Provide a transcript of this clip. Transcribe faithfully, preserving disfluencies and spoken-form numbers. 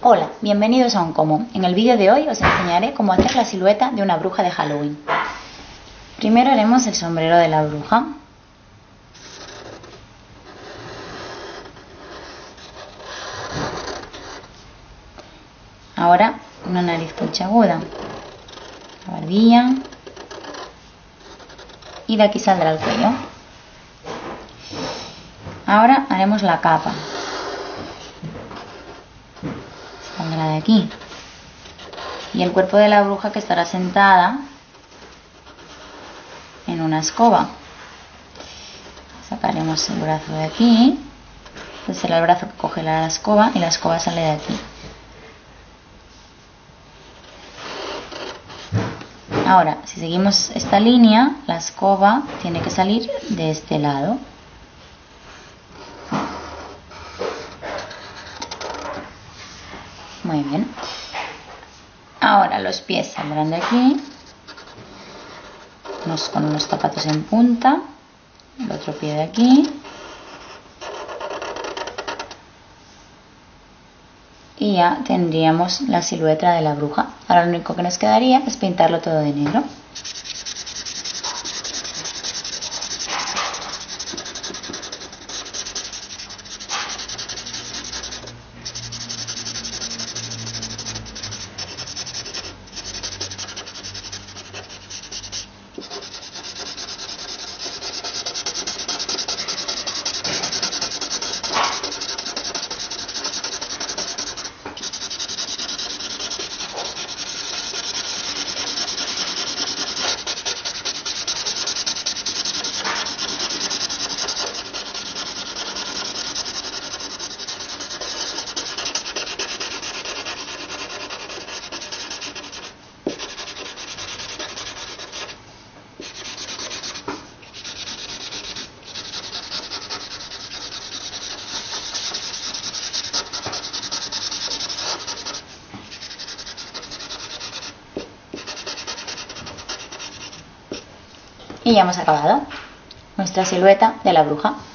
Hola, bienvenidos a Uncomo. En el vídeo de hoy os enseñaré cómo hacer la silueta de una bruja de Halloween. Primero haremos el sombrero de la bruja. Ahora una nariz puntiaguda, la barbilla y de aquí saldrá el cuello. Ahora haremos la capa. Saldrá de aquí. Y el cuerpo de la bruja que estará sentada en una escoba. Sacaremos el brazo de aquí. Este será el brazo que cogerá la escoba y la escoba sale de aquí. Ahora, si seguimos esta línea, la escoba tiene que salir de este lado. Muy bien. Ahora los pies saldrán de aquí. Unos con unos zapatos en punta. El otro pie de aquí. Y ya tendríamos la silueta de la bruja. Ahora lo único que nos quedaría es pintarlo todo de negro. Y ya hemos acabado nuestra silueta de la bruja.